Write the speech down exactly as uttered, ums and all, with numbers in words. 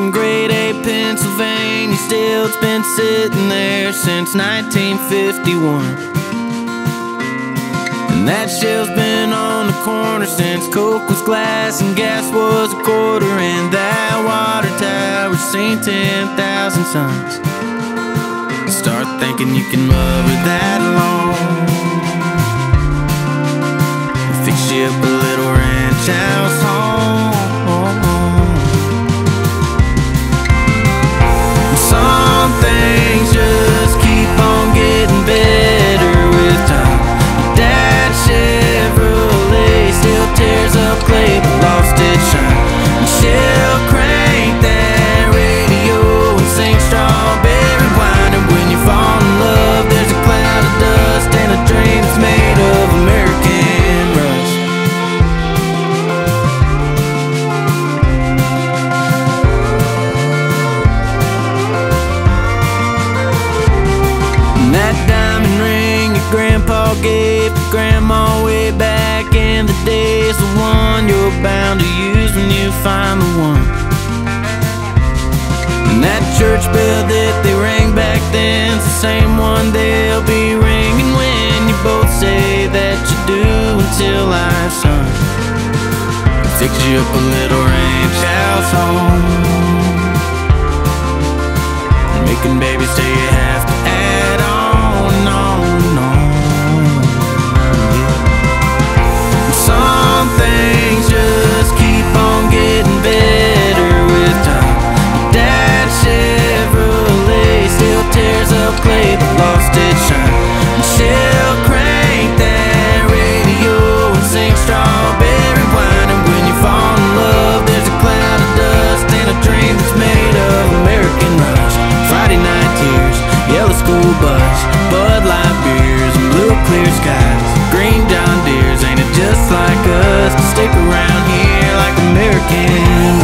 from grade A Pennsylvania. Still, it's been sitting there since nineteen fifty-one. And that shell's been on the corner since Coke was glass and gas was a quarter. And that water tower's seen ten thousand suns. Start thinking you can mother that alone. Fix you up a little ranch house home. Some things just keep on getting better with time. That Chevrolet still tears up clay, but lost its shine. And she'll crank that radio and sing strawberry wine. And when you fall in love, there's a cloud of dust and a dream that's made of American rust. Grandpa gave to Grandma way back in the days, the one you're bound to use when you find the one. And that church bell that they rang back then's the same one they'll be ringing when you both say that you do until life's done. Fix you up a little ranch house home, making babies till you have to add on and on and on. Some things just keep on getting better with time. That Chevrolet still tears up clay, but lost its shine. And she'll crank that radio and sing strawberry wine. And when you fall in love, there's a cloud of dust and a dream that's made of American rust. Friday night tears, yellow school bus, Bud Light beers, and blue clear skies, green John Deere's. Just like us, to stick around here like Americans.